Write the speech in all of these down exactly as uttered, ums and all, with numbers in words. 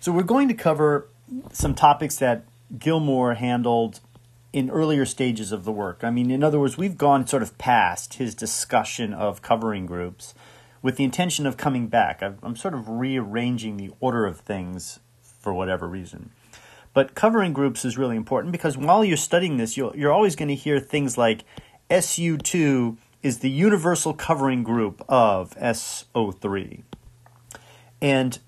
So we're going to cover some topics that Gilmore handled in earlier stages of the work. I mean, in other words, we've gone sort of past his discussion of covering groups with the intention of coming back. I've, I'm sort of rearranging the order of things for whatever reason. But covering groups is really important because while you're studying this, you'll, you're always going to hear things like S U two is the universal covering group of S O three. And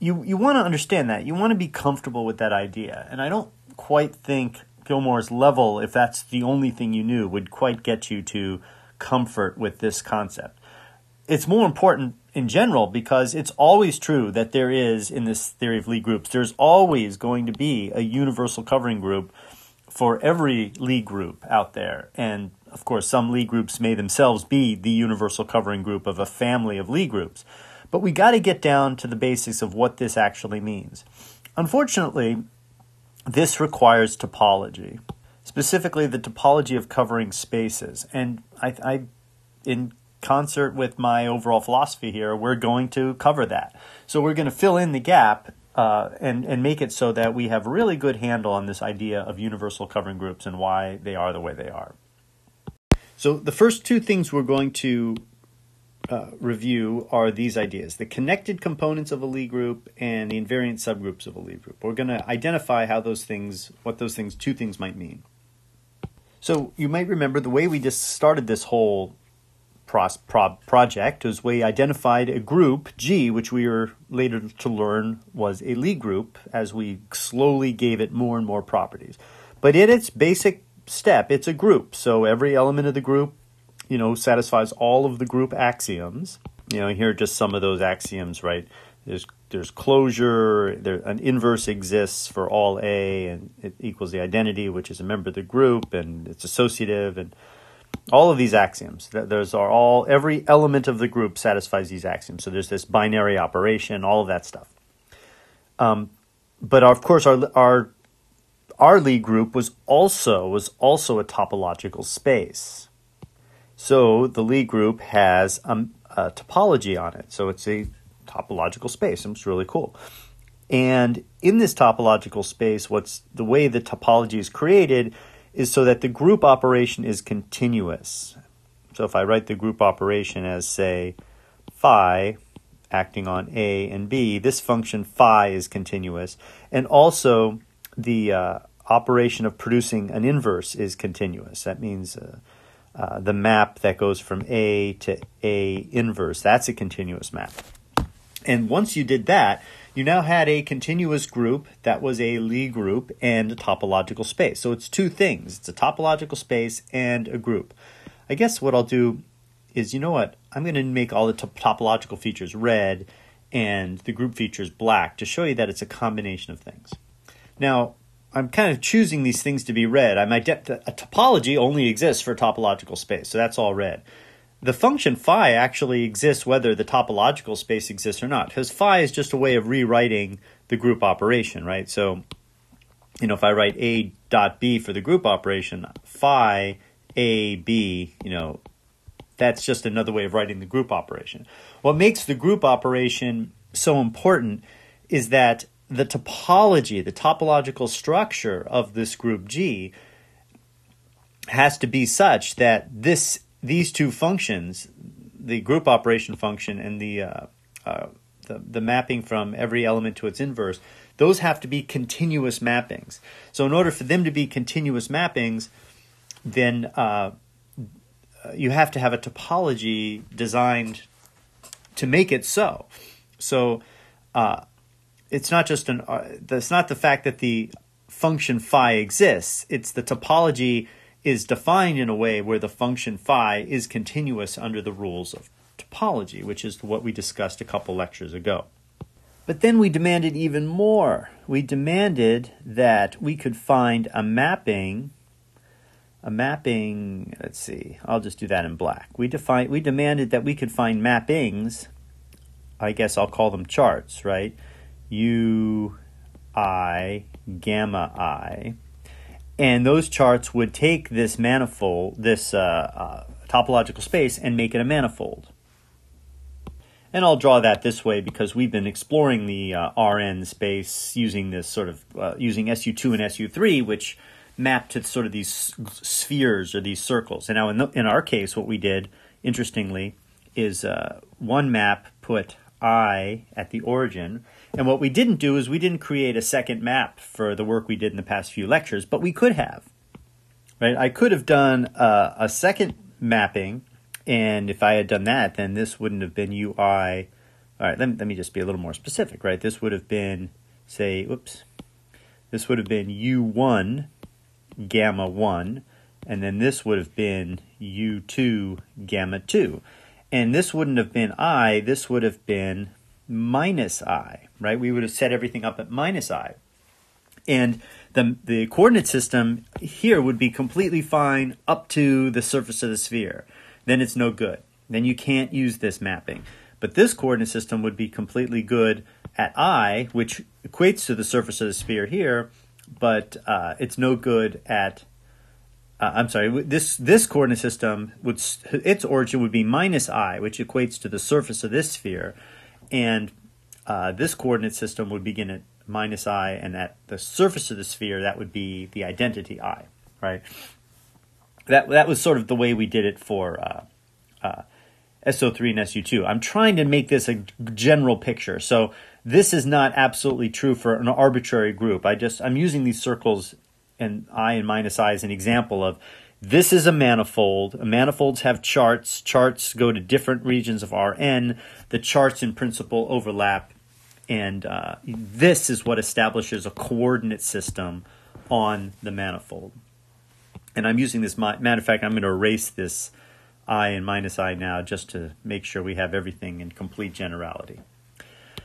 you, you want to understand that. You want to be comfortable with that idea. And I don't quite think Gilmore's level, if that's the only thing you knew, would quite get you to comfort with this concept. It's more important in general because it's always true that there is, in this theory of Lie groups, there's always going to be a universal covering group for every Lie group out there. And, of course, some Lie groups may themselves be the universal covering group of a family of Lie groups. But we got to get down to the basics of what this actually means. Unfortunately, this requires topology, specifically the topology of covering spaces. And I, I, in concert with my overall philosophy here, we're going to cover that. So we're going to fill in the gap uh, and, and make it so that we have a really good handle on this idea of universal covering groups and why they are the way they are. So the first two things we're going to uh, review are these ideas: the connected components of a Lie group and the invariant subgroups of a Lie group. We're going to identify how those things, what those things, two things might mean. So you might remember the way we just started this whole pro pro project is we identified a group G, which we were later to learn was a Lie group as we slowly gave it more and more properties. But in its basic step, it's a group. So every element of the group, you know, satisfies all of the group axioms. You know, here are just some of those axioms, right? There's there's closure, there, an inverse exists for all A, and it equals the identity, which is a member of the group, and it's associative, and all of these axioms. Those are all, every element of the group satisfies these axioms. So there's this binary operation, all of that stuff. Um, but our, of course, our our our Lie group was also was also a topological space. So the Lie group has a, a topology on it. So it's a topological space, and it's really cool. And in this topological space, what's the way the topology is created is so that the group operation is continuous. So if I write the group operation as, say, phi acting on A and B, this function phi is continuous. And also the uh, operation of producing an inverse is continuous. That means Uh, Uh, the map that goes from A to A inverse, that's a continuous map. And once you did that, you now had a continuous group that was a Lie group and a topological space. So it's two things. It's a topological space and a group. I guess what I'll do is, you know what? I'm going to make all the top topological features red and the group features black to show you that it's a combination of things. Now, I'm kind of choosing these things to be red. I'm ident a topology only exists for topological space, so that's all red. The function phi actually exists whether the topological space exists or not, because phi is just a way of rewriting the group operation, right? So, you know, if I write A dot B for the group operation, phi A B, you know, that's just another way of writing the group operation. What makes the group operation so important is that the topology, the topological structure of this group G has to be such that this these two functions, the group operation function and the, uh, uh, the, the mapping from every element to its inverse, those have to be continuous mappings. So in order for them to be continuous mappings, then uh, you have to have a topology designed to make it so. So uh, It's not just an. Uh, it's not the fact that the function phi exists. It's the topology is defined in a way where the function phi is continuous under the rules of topology, which is what we discussed a couple lectures ago. But then we demanded even more. We demanded that we could find a mapping. A mapping. Let's see. I'll just do that in black. We define. We demanded that we could find mappings. I guess I'll call them charts, right? U, I, gamma I, and those charts would take this manifold, this uh, uh, topological space, and make it a manifold. And I'll draw that this way because we've been exploring the uh, R N space using this sort of uh, using S U two and S U three, which map to sort of these spheres or these circles. And now in, the, in our case, what we did, interestingly, is uh, one map put I at the origin. And what we didn't do is we didn't create a second map for the work we did in the past few lectures, but we could have. Right? I could have done uh, a second mapping. And if I had done that, then this wouldn't have been U I. All right, let me, let me just be a little more specific, right? This would have been, say, oops, this would have been U one gamma one, and then this would have been U two gamma two. And this wouldn't have been I, this would have been minus I, right? We would have set everything up at minus I. And the, the coordinate system here would be completely fine up to the surface of the sphere. Then it's no good. Then you can't use this mapping. But this coordinate system would be completely good at I, which equates to the surface of the sphere here, but uh, it's no good at, uh, I'm sorry, this, this coordinate system, would, its origin would be minus I, which equates to the surface of this sphere, and uh, this coordinate system would begin at minus I, and at the surface of the sphere, that would be the identity I, right? That, that was sort of the way we did it for uh, uh, S O three and S U two. I'm trying to make this a general picture. So this is not absolutely true for an arbitrary group. I just, I'm using these circles and I and minus I as an example of this is a manifold. Manifolds have charts. Charts go to different regions of R N. The charts in principle overlap. And uh, this is what establishes a coordinate system on the manifold. And I'm using this, matter of fact, I'm going to erase this I and minus I now just to make sure we have everything in complete generality.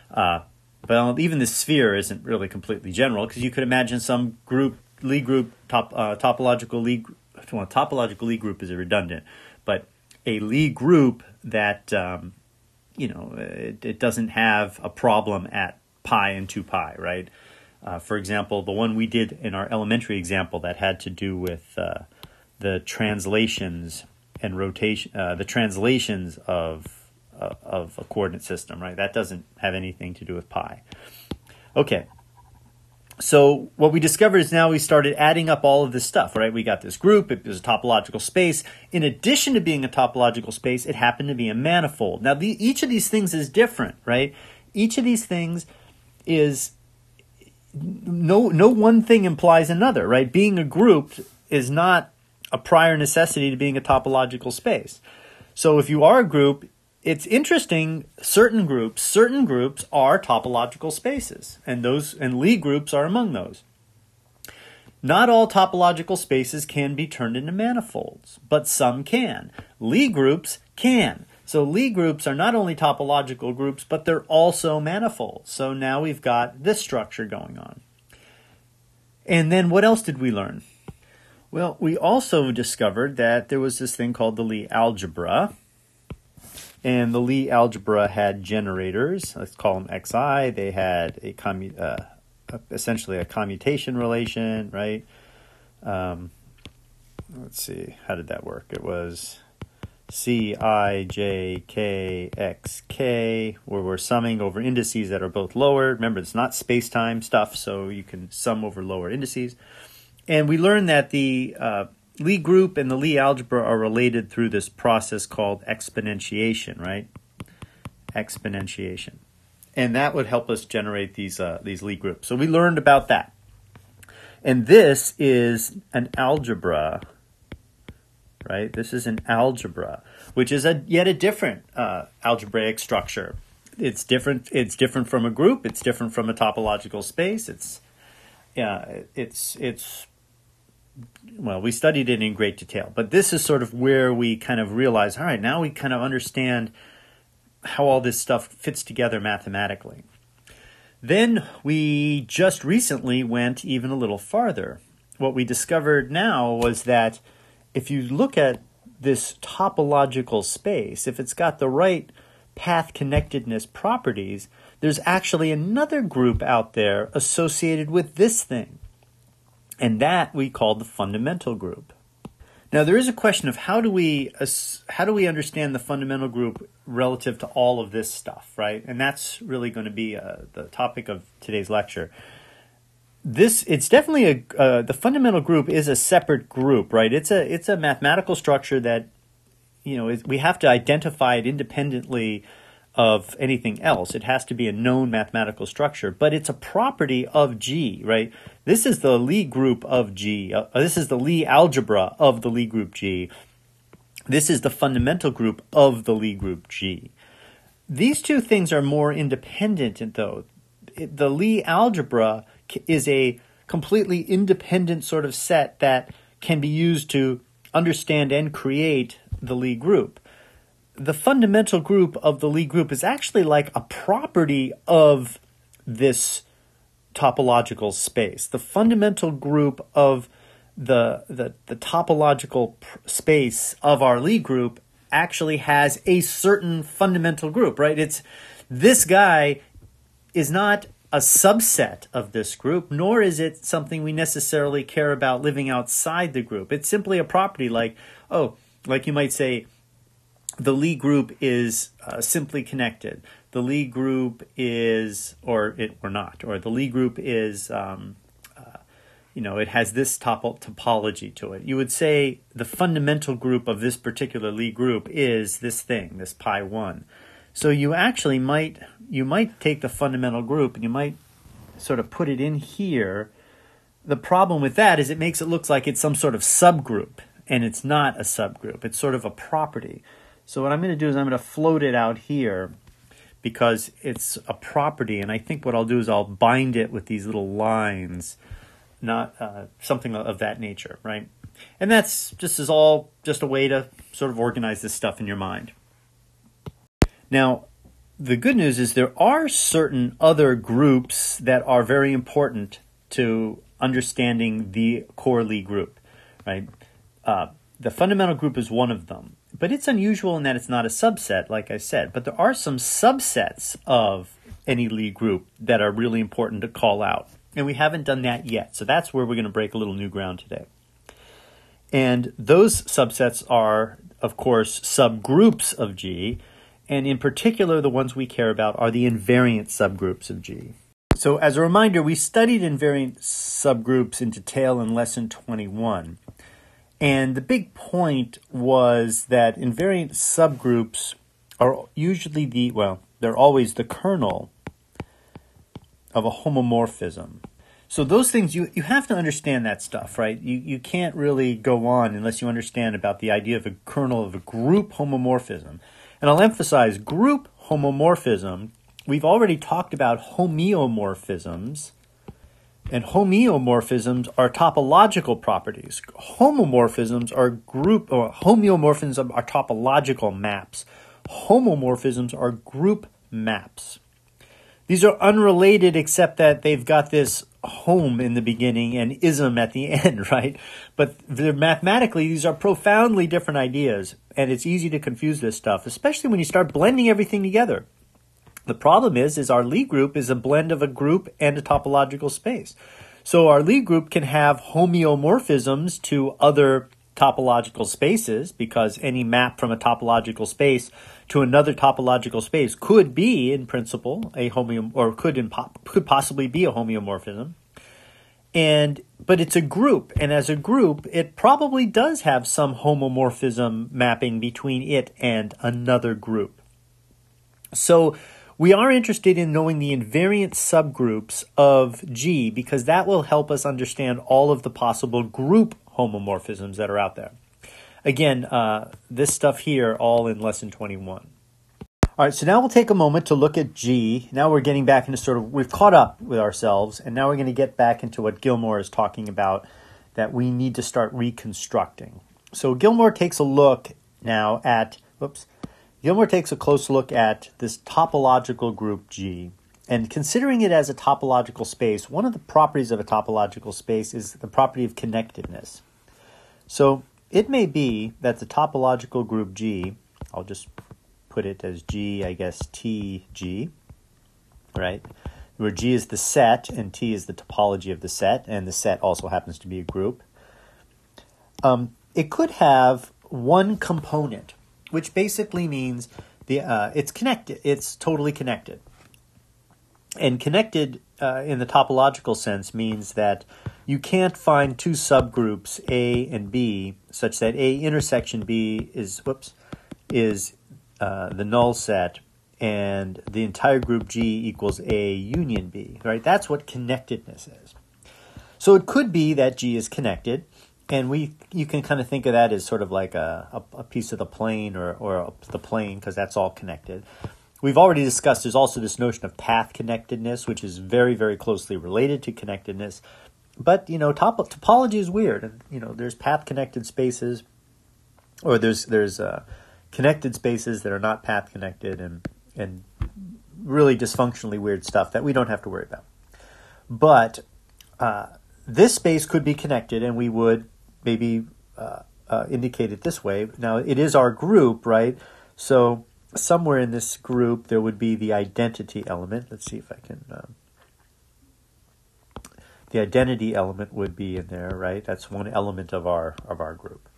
Uh, but even the sphere isn't really completely general because you could imagine some group, Lie group, top, uh, topological Lie, well, topological Lie group is redundant, but a Lie group that, um, you know, it, it doesn't have a problem at pi and two pi, right? Uh, for example, the one we did in our elementary example that had to do with uh, the translations and rotation, uh, the translations of uh, of a coordinate system, right? That doesn't have anything to do with pi. Okay. So what we discovered is now we started adding up all of this stuff, right? We got this group. It was a topological space. In addition to being a topological space, it happened to be a manifold. Now, the, each of these things is different, right? Each of these things is No, no one thing implies another, right? Being a group is not a prior necessity to being a topological space. So if you are a group, it's interesting, certain groups, certain groups are topological spaces, and those and Lie groups are among those. Not all topological spaces can be turned into manifolds, but some can. Lie groups can. So Lie groups are not only topological groups, but they're also manifolds. So now we've got this structure going on. And then what else did we learn? Well, we also discovered that there was this thing called the Lie algebra. And the Lie algebra had generators. Let's call them Xi. They had a commu uh, essentially a commutation relation, right? Um, let's see. How did that work? It was C, I, J, K, X, K, where we're summing over indices that are both lower. Remember, it's not space-time stuff, so you can sum over lower indices. And we learned that the uh, Lie group and the Lie algebra are related through this process called exponentiation, right? Exponentiation. And that would help us generate these, uh, these Lie groups. So we learned about that. And this is an algebra, right? This is an algebra, which is a yet a different uh, algebraic structure. It's different. It's different from a group. It's different from a topological space. It's, yeah, it's it's. Well, we studied it in great detail, but this is sort of where we kind of realize, all right, now we kind of understand how all this stuff fits together mathematically. Then we just recently went even a little farther. What we discovered now was that if you look at this topological space, if it's got the right path connectedness properties, there's actually another group out there associated with this thing. And that we call the fundamental group. Now there is a question of how do we how do we understand the fundamental group relative to all of this stuff, right? And that's really going to be uh, the topic of today's lecture. This it's definitely a uh, the fundamental group is a separate group, right? It's a it's a mathematical structure that, you know, we have to identify it independently of anything else. It has to be a known mathematical structure, but it's a property of G, right? This is the Lie group of G. Uh, this is the Lie algebra of the Lie group G. This is the fundamental group of the Lie group G. These two things are more independent, though. The Lie algebra is a completely independent sort of set that can be used to understand and create the Lie group. The fundamental group of the Lie group is actually like a property of this topological space. The fundamental group of the, the, the topological space of our Lie group actually has a certain fundamental group, right? It's this guy is not a subset of this group, nor is it something we necessarily care about living outside the group. It's simply a property like, oh, like you might say, the Lie group is uh, simply connected. The Lie group is, or it or not, or the Lie group is, um, uh, you know, it has this topo topology to it. You would say the fundamental group of this particular Lie group is this thing, this pi one. So you actually might, you might take the fundamental group and you might sort of put it in here. The problem with that is it makes it look like it's some sort of subgroup, and it's not a subgroup. It's sort of a property. So what I'm going to do is I'm going to float it out here because it's a property, and I think what I'll do is I'll bind it with these little lines, not uh, something of that nature, right? And that's just is all just a way to sort of organize this stuff in your mind. Now, the good news is there are certain other groups that are very important to understanding the core Lie group, right? Uh, the fundamental group is one of them. But it's unusual in that it's not a subset, like I said. But there are some subsets of any Lie group that are really important to call out. And we haven't done that yet. So that's where we're going to break a little new ground today. And those subsets are, of course, subgroups of G. And in particular, the ones we care about are the invariant subgroups of G. So as a reminder, we studied invariant subgroups in detail in lesson twenty-one. And the big point was that invariant subgroups are usually the, well, they're always the kernel of a homomorphism. So those things, you, you have to understand that stuff, right? You, you can't really go on unless you understand about the idea of a kernel of a group homomorphism. And I'll emphasize group homomorphism. We've already talked about homeomorphisms. And homeomorphisms are topological properties. Homomorphisms are group, or homeomorphisms are topological maps. Homomorphisms are group maps. These are unrelated except that they've got this home in the beginning and ism at the end, right? But they're mathematically, these are profoundly different ideas, and it's easy to confuse this stuff, especially when you start blending everything together. The problem is, is our Lie group is a blend of a group and a topological space. So our Lie group can have homeomorphisms to other topological spaces because any map from a topological space to another topological space could be, in principle, a homeom or could in po could possibly be a homeomorphism. And but it's a group, and as a group, it probably does have some homomorphism mapping between it and another group. So we are interested in knowing the invariant subgroups of G because that will help us understand all of the possible group homomorphisms that are out there. Again, uh, this stuff here, all in lesson twenty-one. All right, so now we'll take a moment to look at G. Now we're getting back into sort of, we've caught up with ourselves, and now we're going to get back into what Gilmore is talking about, that we need to start reconstructing. So Gilmore takes a look now at, whoops, Gilmore takes a close look at this topological group G, and considering it as a topological space, one of the properties of a topological space is the property of connectedness. So it may be that the topological group G, I'll just put it as G, I guess, T, G, right? Where G is the set and T is the topology of the set, and the set also happens to be a group. Um, it could have one component, which basically means the uh, it's connected. It's totally connected. And connected uh, in the topological sense means that you can't find two subgroups A and B such that A intersection B is whoops is uh, the null set, and the entire group G equals A union B. Right? That's what connectedness is. So it could be that G is connected, and we you can kind of think of that as sort of like a, a, a piece of the plane or, or the plane, because that's all connected. We've already discussed there's also this notion of path connectedness, which is very, very closely related to connectedness. But, you know, top, topology is weird. And, you know, there's path-connected spaces, or there's there's uh, connected spaces that are not path-connected, and, and really dysfunctionally weird stuff that we don't have to worry about. But uh, this space could be connected, and we would maybe uh, uh, indicate it this way. Now, it is our group, right? So somewhere in this group, there would be the identity element. Let's see if I can... Um, the identity element would be in there, right? That's one element of our of our group.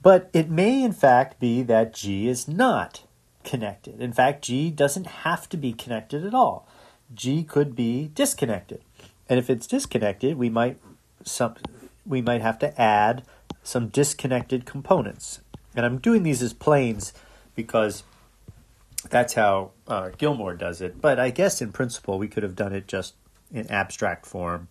But it may, in fact, be that G is not connected. In fact, G doesn't have to be connected at all. G could be disconnected. And if it's disconnected, we might some, we might have to add some disconnected components. And I'm doing these as planes because that's how uh, Gilmore does it. But I guess in principle, we could have done it just in abstract form,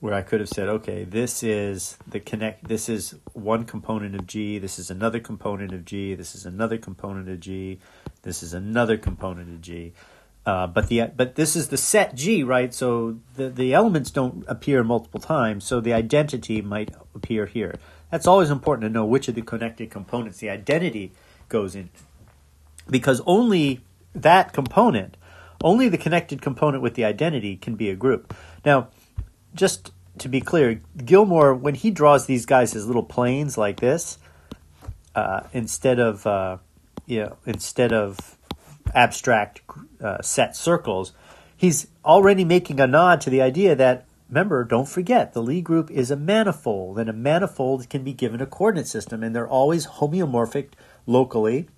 where I could have said, okay, this is the connect. This is one component of G. This is another component of G. This is another component of G. This is another component of G. Uh, but the but this is the set G, right? So the the elements don't appear multiple times. So the identity might appear here. That's always important to know which of the connected components the identity goes in, because only that component, only the connected component with the identity can be a group. Now, just to be clear, Gilmore, when he draws these guys as little planes like this, uh, instead of uh, you know, instead of abstract uh, set circles, he's already making a nod to the idea that, remember, don't forget, the Lie group is a manifold, and a manifold can be given a coordinate system, and they're always homeomorphic locally,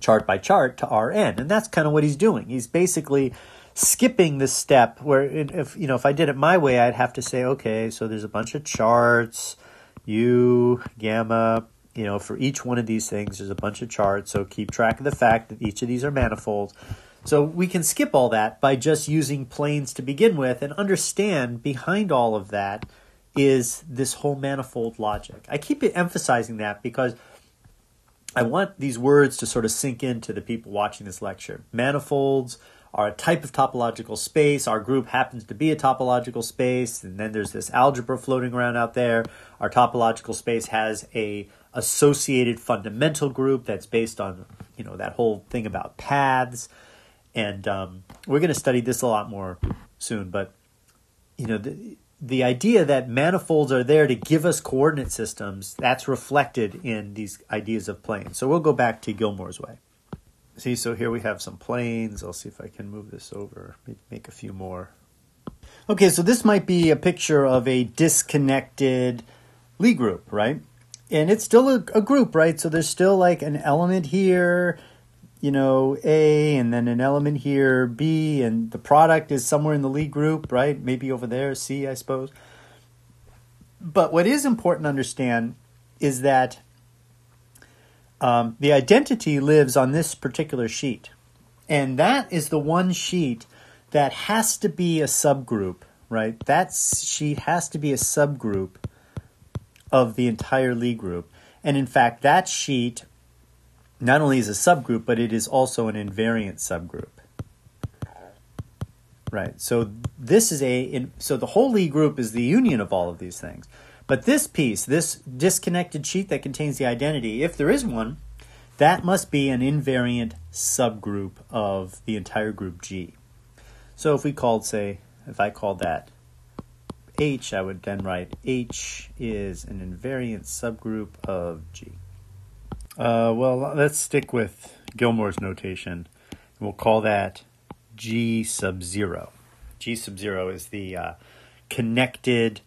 chart by chart, to R N. And that's kind of what he's doing. He's basically skipping this step where, if you know, if I did it my way, I'd have to say, okay, so there's a bunch of charts, U, gamma, you know, for each one of these things, there's a bunch of charts. So keep track of the fact that each of these are manifolds. So we can skip all that by just using planes to begin with, and understand behind all of that is this whole manifold logic. I keep emphasizing that because I want these words to sort of sink into the people watching this lecture. Manifolds are a type of topological space. Our group happens to be a topological space. And then there's this algebra floating around out there. Our topological space has a associated fundamental group that's based on, you know, that whole thing about paths. And um, we're going to study this a lot more soon. But, you know, the, the idea that manifolds are there to give us coordinate systems, that's reflected in these ideas of planes. So we'll go back to Gilmore's way. See, so here we have some planes. I'll see if I can move this over, make a few more. Okay, so this might be a picture of a disconnected Lie group, right? And it's still a, a group, right? So there's still like an element here, you know, A, and then an element here, B, and the product is somewhere in the Lie group, right? Maybe over there, C, I suppose. But what is important to understand is that um, the identity lives on this particular sheet. And that is the one sheet that has to be a subgroup, right? That sheet has to be a subgroup of the entire Lie group. And in fact, that sheet not only is a subgroup, but it is also an invariant subgroup. Right. So this is a in, so the whole Lie group is the union of all of these things. But this piece, this disconnected sheet that contains the identity, if there is one, that must be an invariant subgroup of the entire group G. So if we called, say, if I called that H, I would then write H is an invariant subgroup of G. Uh, well, let's stick with Gilmore's notation. We'll call that G sub zero. G sub zero is the uh, connected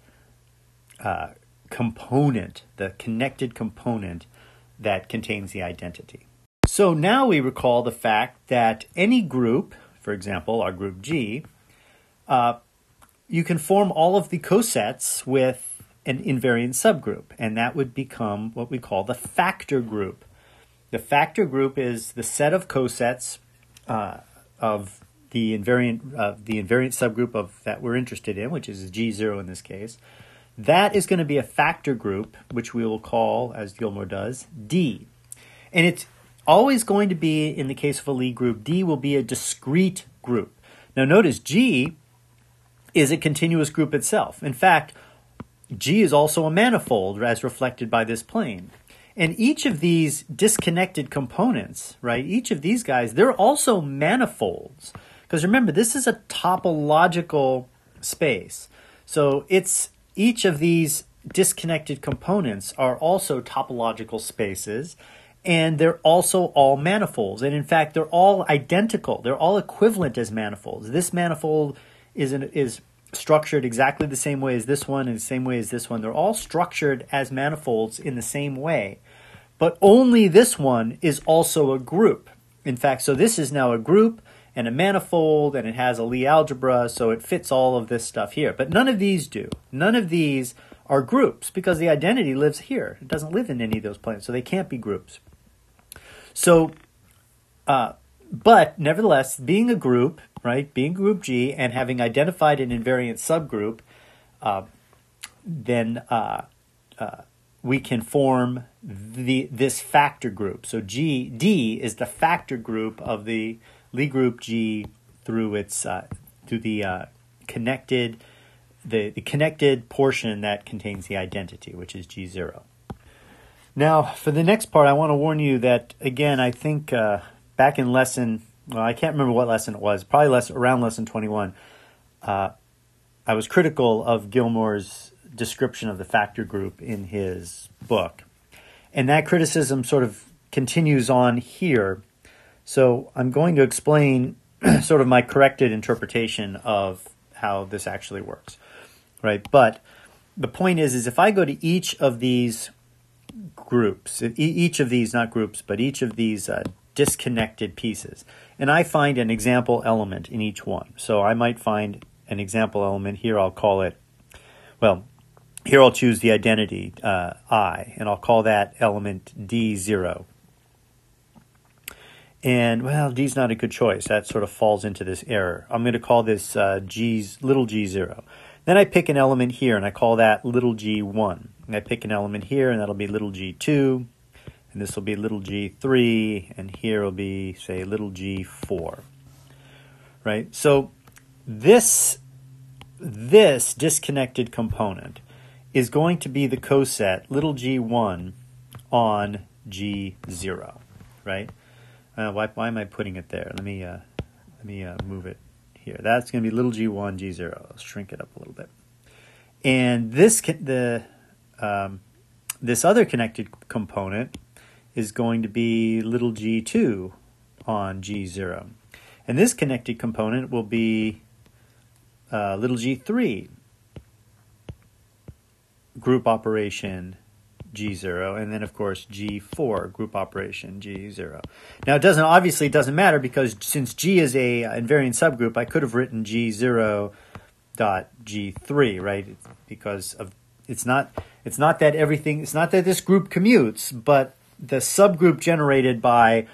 uh, component, the connected component that contains the identity. So now we recall the fact that any group, for example, our group G, uh, you can form all of the cosets with an invariant subgroup, and that would become what we call the factor group. The factor group is the set of cosets uh, of the invariant uh, the invariant subgroup of that we're interested in, which is G zero in this case. That is going to be a factor group, which we will call, as Gilmore does, D. And it's always going to be, in the case of a Lie group, D will be a discrete group. Now notice G is a continuous group itself. In fact, G is also a manifold, as reflected by this plane. And each of these disconnected components, right, each of these guys, they're also manifolds. Because remember, this is a topological space. So it's each of these disconnected components are also topological spaces, and they're also all manifolds. And in fact, they're all identical. They're all equivalent as manifolds. This manifold is, an, is structured exactly the same way as this one and the same way as this one. They're all structured as manifolds in the same way. But only this one is also a group. In fact, so this is now a group and a manifold, and it has a Lie algebra, so it fits all of this stuff here. But none of these do. None of these are groups because the identity lives here. It doesn't live in any of those planes, so they can't be groups. So, uh, but nevertheless, being a group, right, being group G and having identified an invariant subgroup, uh, then uh, uh, we can form the this factor group. So G D is the factor group of the Lie group G through its uh, through the uh, connected the, the connected portion that contains the identity, which is G zero. Now, for the next part, I want to warn you that, again, I think uh, back in lesson, well, I can't remember what lesson it was, probably less, around lesson twenty-one, uh, I was critical of Gilmore's description of the factor group in his book. And that criticism sort of continues on here. So I'm going to explain sort of my corrected interpretation of how this actually works, right? But the point is, is if I go to each of these groups, each of these, not groups, but each of these uh, disconnected pieces, and I find an example element in each one. So I might find an example element here. I'll call it, well, here I'll choose the identity uh, I, and I'll call that element D zero. And, well, D's not a good choice. That sort of falls into this error. I'm going to call this uh, G's, little G zero. Then I pick an element here, and I call that little G one. And I pick an element here, and that'll be little G two. And this will be little G three. And here will be, say, little G four. Right? So this, this disconnected component is going to be the coset, little G one, on G zero. Right? Uh, why, why am I putting it there? Let me uh, let me uh, move it here. That's going to be little G one, G zero. I'll shrink it up a little bit. And this the um, this other connected component is going to be little G two on G zero. And this connected component will be uh, little G three, group operation G zero, and then of course G four, group operation G zero. Now it doesn't obviously doesn't matter, because since G is a invariant subgroup, I could have written G zero dot G three, right? Because of it's not it's not that everything it's not that this group commutes, but the subgroup generated by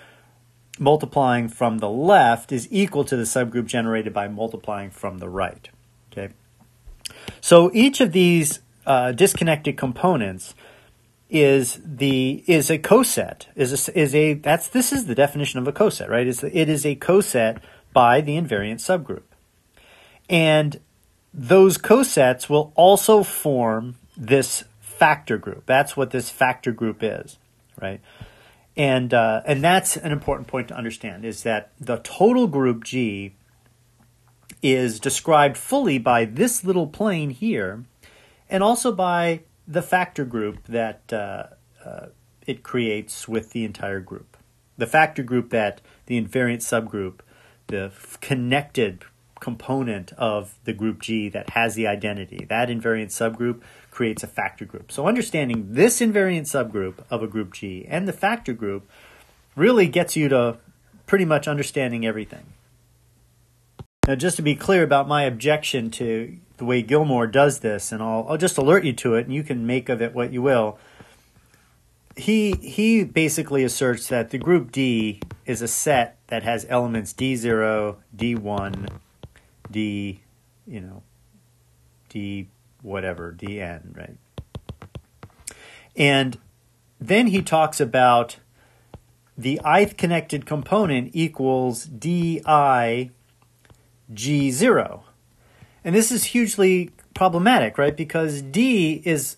multiplying from the left is equal to the subgroup generated by multiplying from the right. Okay, so each of these uh, disconnected components is the is a coset is a, is a that's this is the definition of a coset, right? Is it is a coset by the invariant subgroup, and those cosets will also form this factor group. That's what this factor group is, right? And uh, and that's an important point to understand, is that the total group G is described fully by this little plane here, and also by the factor group that uh, uh, it creates with the entire group. The factor group that the invariant subgroup, the connected component of the group G that has the identity. That invariant subgroup creates a factor group. So understanding this invariant subgroup of a group G and the factor group really gets you to pretty much understanding everything. Now, just to be clear about my objection to the way Gilmore does this, and I'll, I'll just alert you to it, and you can make of it what you will. He, he basically asserts that the group D is a set that has elements D zero, D one, D, you know, D whatever, D N, right? And then he talks about the i-th connected component equals D I G zero. And this is hugely problematic, right? Because D is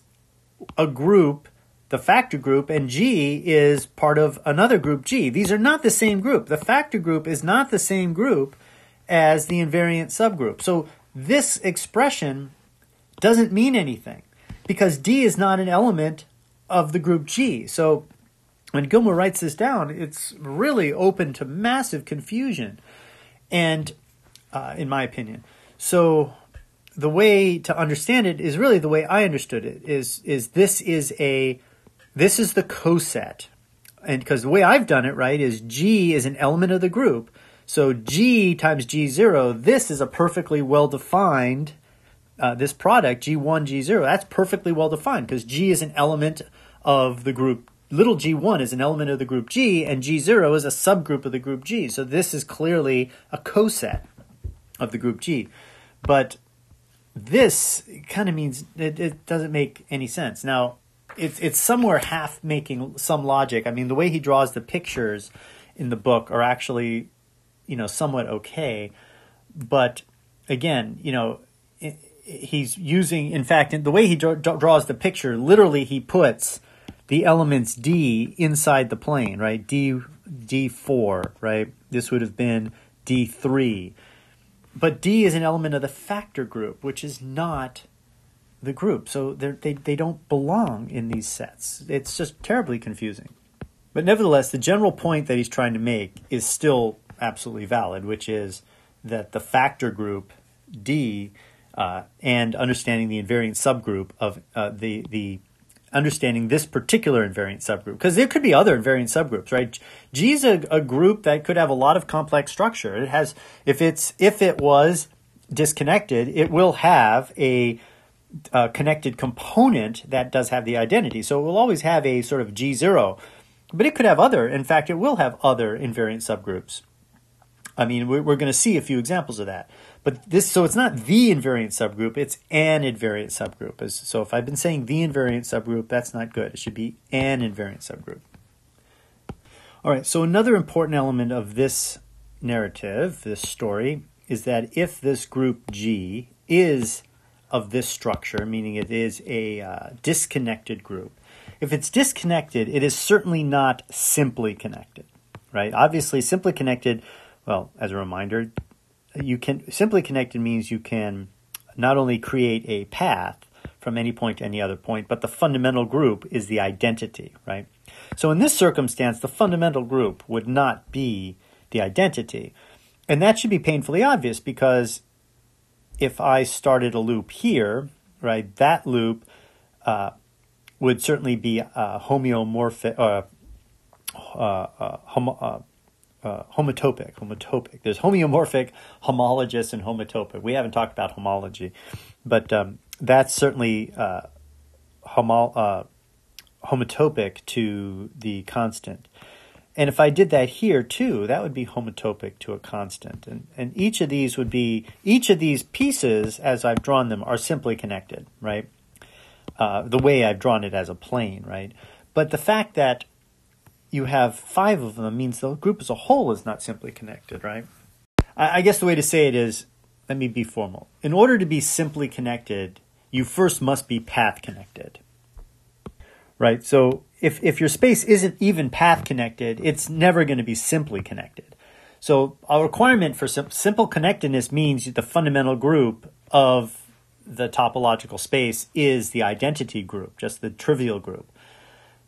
a group, the factor group, and G is part of another group G. These are not the same group. The factor group is not the same group as the invariant subgroup. So this expression doesn't mean anything because D is not an element of the group G. So when Gilmore writes this down, it's really open to massive confusion, and uh, in my opinion. So the way to understand it is really the way I understood it is, is this is a, this is the coset. And because the way I've done it, right, is G is an element of the group. So G times G zero, this is a perfectly well-defined, uh, this product, G one, G zero, that's perfectly well-defined because G is an element of the group. Little g one is an element of the group G, and G zero is a subgroup of the group G. So this is clearly a coset of the group G. But this kind of means it, it doesn't make any sense. Now, it's, it's somewhere half making some logic. I mean, the way he draws the pictures in the book are actually, you know, somewhat okay. But again, you know, he's using, in fact, in the way he draw, draws the picture, literally he puts the elements D inside the plane, right? D, D four, right? This would have been D three. But D is an element of the factor group, which is not the group. So they, they don't belong in these sets. It's just terribly confusing. But nevertheless, the general point that he's trying to make is still absolutely valid, which is that the factor group D uh, and understanding the invariant subgroup of uh, the the understanding this particular invariant subgroup, because there could be other invariant subgroups, right? G is a, a group that could have a lot of complex structure. It has, if it's if it was disconnected, it will have a, a connected component that does have the identity. So it will always have a sort of G zero, but it could have other. In fact, it will have other invariant subgroups. I mean, we're, we're going to see a few examples of that. But this, so it's not the invariant subgroup, it's an invariant subgroup. So if I've been saying the invariant subgroup, that's not good. It should be an invariant subgroup. All right, so another important element of this narrative, this story, is that if this group G is of this structure, meaning it is a uh, disconnected group, if it's disconnected, it is certainly not simply connected, right? Obviously, simply connected, well, as a reminder, you can simply connected means you can not only create a path from any point to any other point, but the fundamental group is the identity, right? So in this circumstance, the fundamental group would not be the identity. And that should be painfully obvious because if I started a loop here, right, that loop uh, would certainly be uh, homeomorphic, uh, uh, uh, homo uh, Uh, homotopic, homotopic. There's homeomorphic, homologous, and homotopic. We haven't talked about homology, but um, that's certainly uh, homo uh, homotopic to the constant. And if I did that here too, that would be homotopic to a constant. And and each of these would be, each of these pieces as I've drawn them are simply connected, right? Uh, the way I've drawn it as a plane, right? But the fact that you have five of them means the group as a whole is not simply connected, right? I guess the way to say it is, let me be formal. In order to be simply connected, you first must be path connected, right? So if, if your space isn't even path connected, it's never going to be simply connected. So a requirement for sim simple connectedness means the fundamental group of the topological space is the identity group, just the trivial group.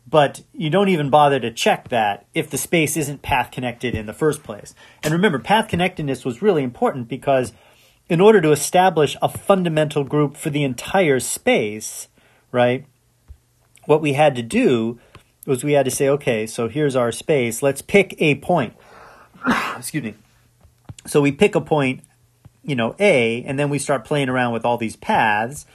But you don't even bother to check that if the space isn't path connected in the first place. And remember, path connectedness was really important because in order to establish a fundamental group for the entire space, right, what we had to do was we had to say, okay, so here's our space. Let's pick a point. Excuse me. So we pick a point, you know, A, and then we start playing around with all these paths,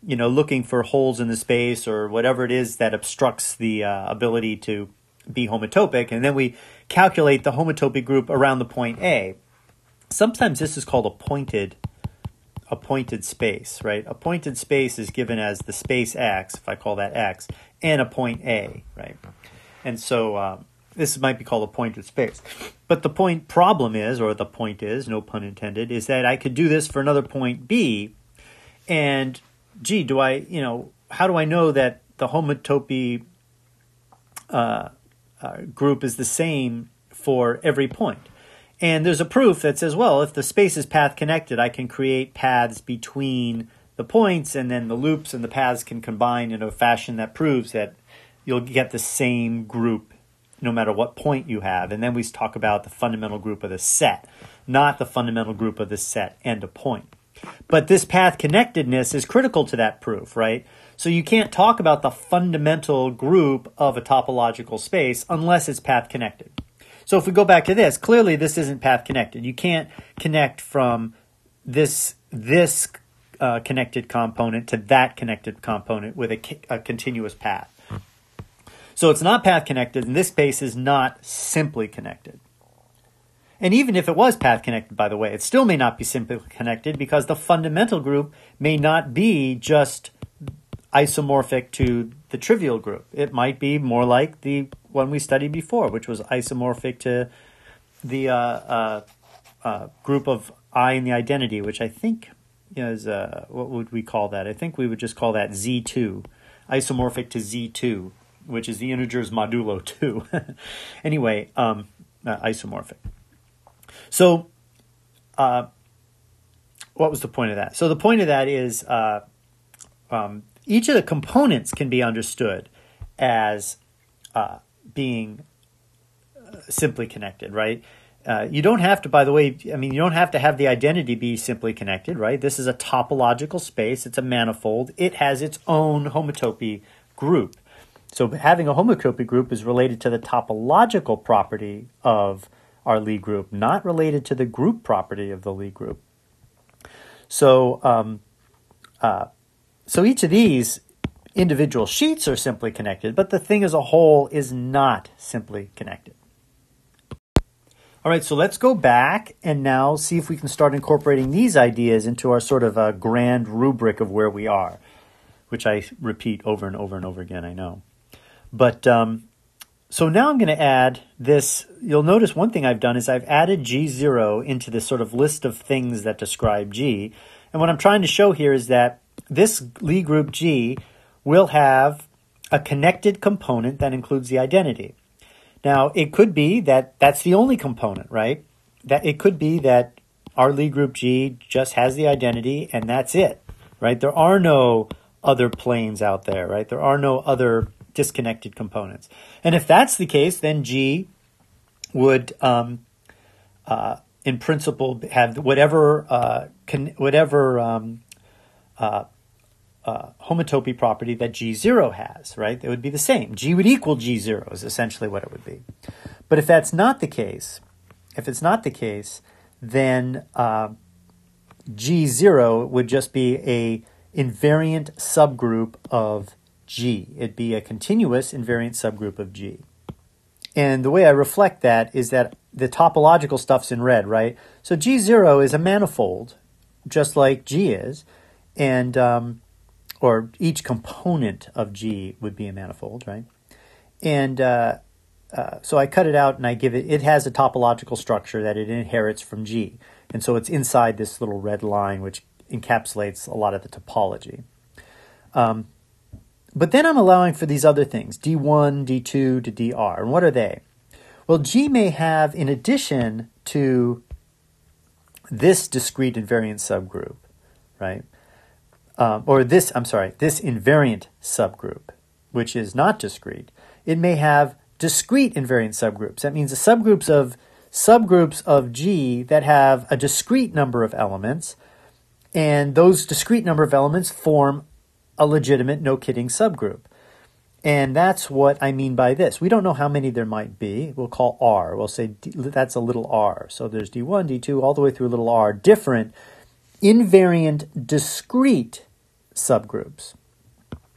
you know, looking for holes in the space or whatever it is that obstructs the uh, ability to be homotopic. And then we calculate the homotopic group around the point A. Sometimes this is called a pointed, a pointed space, right? A pointed space is given as the space X, if I call that X, and a point A, right? And so um, this might be called a pointed space. But the point problem is, or the point is, no pun intended, is that I could do this for another point B, and gee, do I, you know, how do I know that the homotopy uh, uh, group is the same for every point? And there's a proof that says, well, if the space is path connected, I can create paths between the points, and then the loops and the paths can combine in a fashion that proves that you'll get the same group no matter what point you have. And then we talk about the fundamental group of the set, not the fundamental group of the set and a point. But this path connectedness is critical to that proof, right? So you can't talk about the fundamental group of a topological space unless it's path connected. So if we go back to this, clearly this isn't path connected. You can't connect from this, this uh, connected component to that connected component with a, a continuous path. So it's not path connected, and this space is not simply connected. And even if it was path connected, by the way, it still may not be simply connected because the fundamental group may not be just isomorphic to the trivial group. It might be more like the one we studied before, which was isomorphic to the uh, uh, uh, group of I in the identity, which I think is, uh, what would we call that? I think we would just call that Z two, isomorphic to Z two, which is the integers modulo two. Anyway, um, uh, isomorphic. So uh, what was the point of that? So the point of that is uh, um, each of the components can be understood as uh, being simply connected, right? Uh, you don't have to, by the way, I mean, you don't have to have the identity be simply connected, right? This is a topological space. It's a manifold. It has its own homotopy group. So having a homotopy group is related to the topological property of our Lie group, not related to the group property of the Lie group. So, um, uh, so each of these individual sheets are simply connected, but the thing as a whole is not simply connected. All right, so let's go back and now see if we can start incorporating these ideas into our sort of a grand rubric of where we are, which I repeat over and over and over again, I know. But um, so now I'm going to add this. You'll notice one thing I've done is I've added G zero into this sort of list of things that describe G. And what I'm trying to show here is that this Lie group G will have a connected component that includes the identity. Now, it could be that that's the only component, right? That it could be that our Lie group G just has the identity and that's it, right? There are no other planes out there, right? There are no other disconnected components. And if that's the case, then G would, um, uh, in principle, have whatever uh, con whatever um, uh, uh, homotopy property that G zero has, right? It would be the same. G would equal G zero is essentially what it would be. But if that's not the case, if it's not the case, then uh, G zero would just be a invariant subgroup of G. It'd be a continuous invariant subgroup of G. And the way I reflect that is that the topological stuff's in red, right? So G zero is a manifold, just like G is, and um, or each component of G would be a manifold, right? And uh, uh, so I cut it out and I give it, it has a topological structure that it inherits from G. And so it's inside this little red line, which encapsulates a lot of the topology. Um, but then I'm allowing for these other things, D one, D two to D R. And what are they? Well, G may have, in addition to this discrete invariant subgroup, right? Um, or this, I'm sorry, this invariant subgroup, which is not discrete. It may have discrete invariant subgroups. That means the subgroups of subgroups of G that have a discrete number of elements And those discrete number of elements form a legitimate, no kidding subgroup. And that's what I mean by this. We don't know how many there might be. We'll call R. We'll say D, that's a little r. So there's D one, D two, all the way through little r, different invariant discrete subgroups.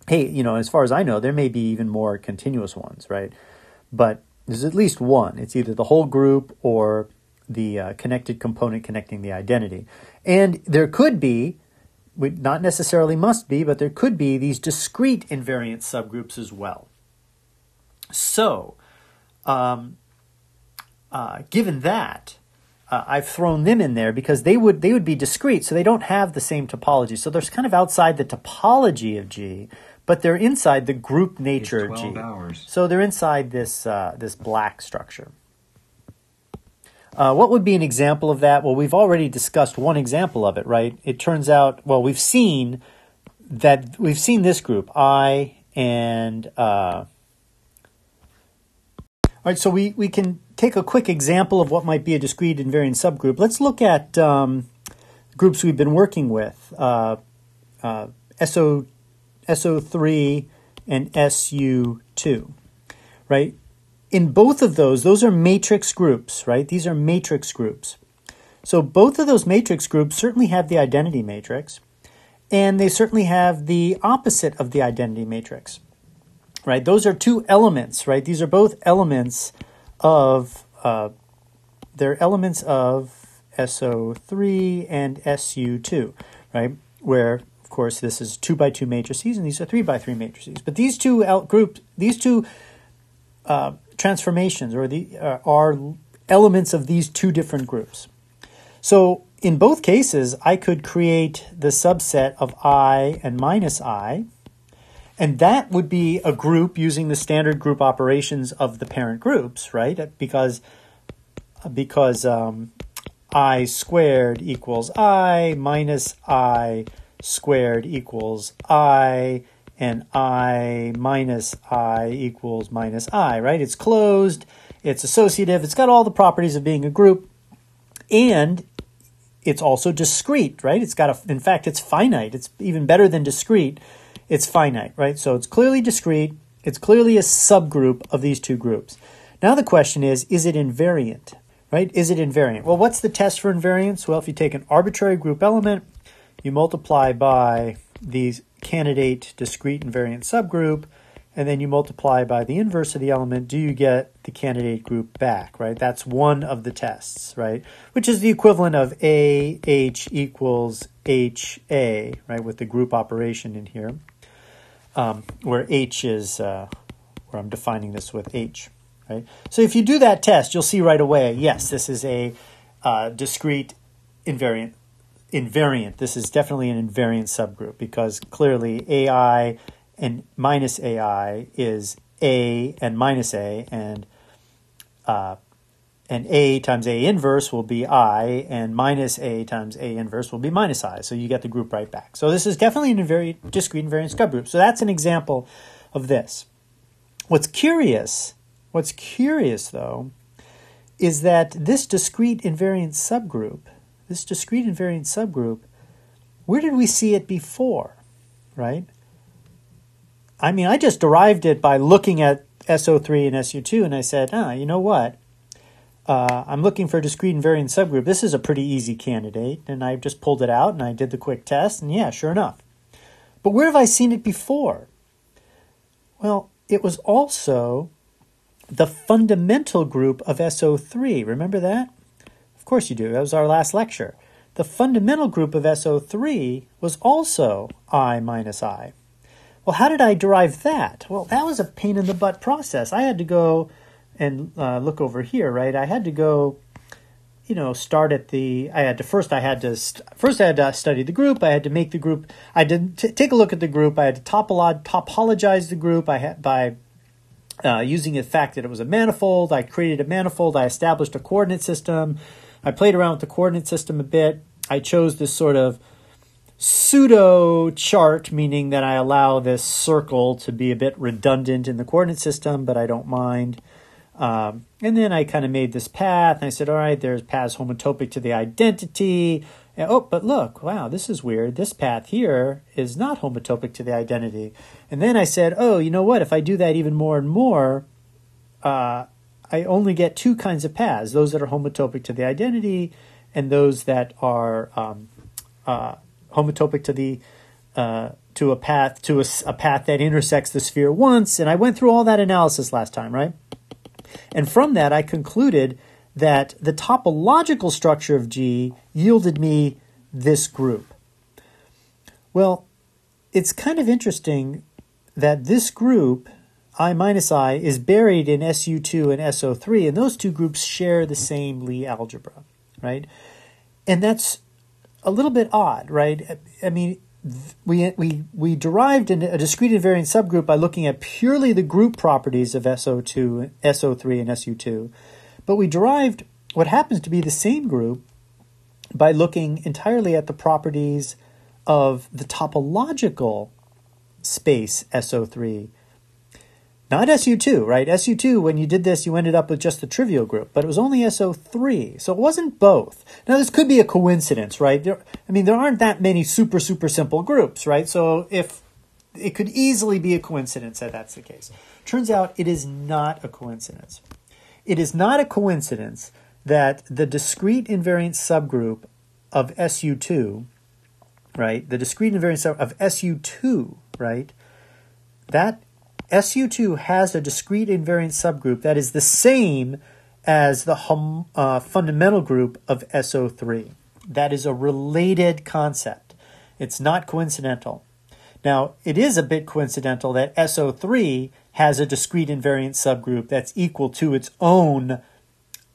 Hey, you know, as far as I know, there may be even more continuous ones, right? But there's at least one. It's either the whole group or the uh, connected component connecting the identity. And there could be, we not necessarily must be, but there could be these discrete invariant subgroups as well. So, um, uh, given that, uh, I've thrown them in there because they would they would be discrete, so they don't have the same topology. So they're kind of outside the topology of G, but they're inside the group nature of G. Hours. So they're inside this uh, this black structure. Uh, what would be an example of that? Well, we've already discussed one example of it, right? It turns out, well, we've seen that we've seen this group, I and... Uh... All right, so we, we can take a quick example of what might be a discrete invariant subgroup. Let's look at um, groups we've been working with, uh, uh, S O, S O three and S U two, right? In both of those, those are matrix groups, right? These are matrix groups. So both of those matrix groups certainly have the identity matrix, and they certainly have the opposite of the identity matrix, right? Those are two elements, right? These are both elements of, uh, they're elements of S O three and S U two, right? Where, of course, this is two by two matrices, and these are three by three matrices. But these two out groups, these two uh, transformations or the uh, are elements of these two different groups. So in both cases, I could create the subset of I and minus I, and that would be a group using the standard group operations of the parent groups, right? Because because um, I squared equals I, minus I squared equals I, and I minus I equals minus I, right? It's closed, it's associative, it's got all the properties of being a group, and it's also discrete, right? It's got a, in fact, it's finite. It's even better than discrete. It's finite, right? So it's clearly discrete. It's clearly a subgroup of these two groups. Now the question is, is it invariant, right? Is it invariant? Well, what's the test for invariance? Well, if you take an arbitrary group element, you multiply by these candidate discrete invariant subgroup, and then you multiply by the inverse of the element, do you get the candidate group back, right? That's one of the tests, right? Which is the equivalent of A H equals H A, right? With the group operation in here, um, where H is, uh, where I'm defining this with H, right? So if you do that test, you'll see right away, yes, this is a uh, discrete invariant invariant. This is definitely an invariant subgroup because clearly A I and minus A I is A and minus A, and uh, and A times A inverse will be I, and minus A times A inverse will be minus I. So you get the group right back. So this is definitely an invariant, discrete invariant subgroup. So that's an example of this. What's curious, what's curious though, is that this discrete invariant subgroup This discrete invariant subgroup, where did we see it before, right? I mean, I just derived it by looking at S O three and S U two, and I said, ah, you know what? Uh, I'm looking for a discrete invariant subgroup. This is a pretty easy candidate, and I just pulled it out, and I did the quick test, and yeah, sure enough. But where have I seen it before? Well, it was also the fundamental group of S O three. Remember that? Of course you do. That was our last lecture. The fundamental group of S O three was also I minus I. Well, how did I derive that? Well, that was a pain in the butt process. I had to go and uh, look over here, right? I had to go, you know, start at the, I had to, first I had to, first I had to study the group. I had to make the group, I didn't t- take a look at the group. I had to topolo- topologize the group I had by uh, using the fact that it was a manifold. I created a manifold. I established a coordinate system. I played around with the coordinate system a bit. I chose this sort of pseudo chart, meaning that I allow this circle to be a bit redundant in the coordinate system, but I don't mind. Um, and then I kind of made this path, and I said, all right, there's paths homotopic to the identity, And, oh, but look, wow, this is weird. This path here is not homotopic to the identity. And then I said, oh, you know what? If I do that even more and more, uh, I only get two kinds of paths, those that are homotopic to the identity and those that are um, uh, homotopic to the uh, to a path to a, a path that intersects the sphere once. And I went through all that analysis last time, right? And from that, I concluded that the topological structure of G yielded me this group. Well, it's kind of interesting that this group, I minus I, is buried in S U two and S O three, and those two groups share the same Lie algebra, right? And that's a little bit odd, right? I mean, we, we, we derived a discrete invariant subgroup by looking at purely the group properties of S O two, S O three, and S U two. But we derived what happens to be the same group by looking entirely at the properties of the topological space S O three, not S U two, right? S U two, when you did this, you ended up with just the trivial group, but it was only S O three, so it wasn't both. Now, this could be a coincidence, right? There, I mean, there aren't that many super, super simple groups, right? So if it could easily be a coincidence that that's the case. Turns out it is not a coincidence. It is not a coincidence that the discrete invariant subgroup of S U two, right, the discrete invariant subgroup of S U two, right, that S U two has a discrete invariant subgroup that is the same as the hum, uh, fundamental group of S O three. That is a related concept. It's not coincidental. Now, it is a bit coincidental that S O three has a discrete invariant subgroup that's equal to its own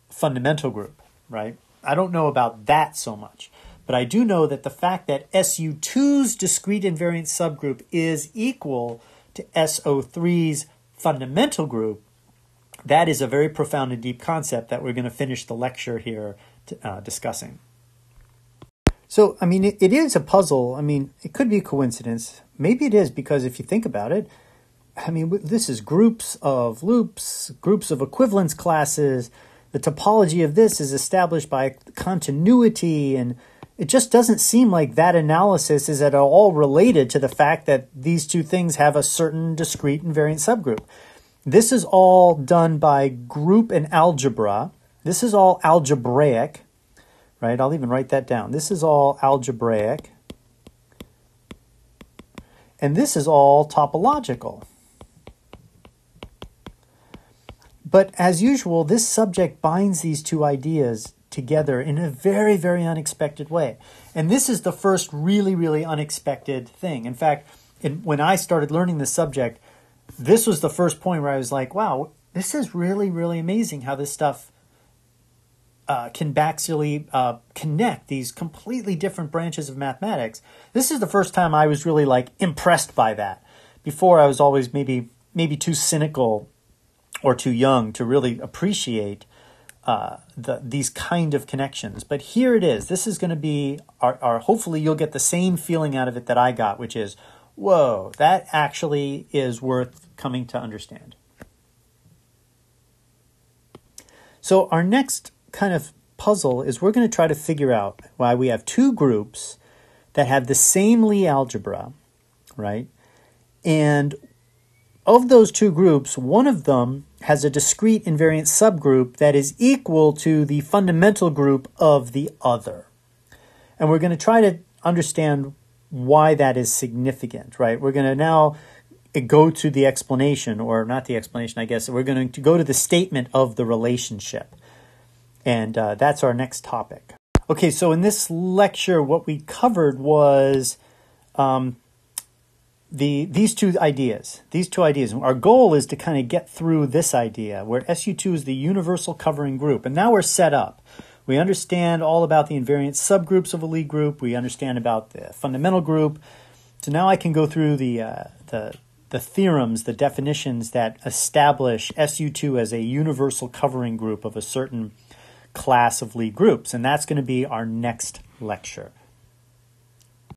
fundamental group, right? I don't know about that so much, but I do know that the fact that S U two's discrete invariant subgroup is equal to S O three's fundamental group, that is a very profound and deep concept that we're going to finish the lecture here uh, discussing. So, I mean, it, it is a puzzle. I mean, it could be a coincidence. Maybe it is, because if you think about it, I mean, this is groups of loops, groups of equivalence classes. The topology of this is established by continuity, and it just doesn't seem like that analysis is at all related to the fact that these two things have a certain discrete invariant subgroup. This is all done by group and algebra. This is all algebraic, right? I'll even write that down. This is all algebraic, and this is all topological. But as usual, this subject binds these two ideas together in a very, very unexpected way. And this is the first really, really unexpected thing. In fact, in, when I started learning this subject, this was the first point where I was like, wow, this is really, really amazing how this stuff uh, can actually uh, connect these completely different branches of mathematics. This is the first time I was really like impressed by that. Before, I was always maybe, maybe too cynical or too young to really appreciate uh, the, these kind of connections. But here it is. This is going to be our, our, hopefully you'll get the same feeling out of it that I got, which is, whoa, that actually is worth coming to understand. So our next kind of puzzle is we're going to try to figure out why we have two groups that have the same Lie algebra, right? And of those two groups, one of them has a discrete invariant subgroup that is equal to the fundamental group of the other. And we're going to try to understand why that is significant, right? We're going to now go to the explanation, or not the explanation, I guess. We're going to go to the statement of the relationship. And uh, that's our next topic. Okay, so in this lecture, what we covered was Um, The, these two ideas, these two ideas. Our goal is to kind of get through this idea where S U two is the universal covering group. And now we're set up. We understand all about the invariant subgroups of a Lie group. We understand about the fundamental group. So now I can go through the, uh, the, the theorems, the definitions that establish S U two as a universal covering group of a certain class of Lie groups. And that's going to be our next lecture.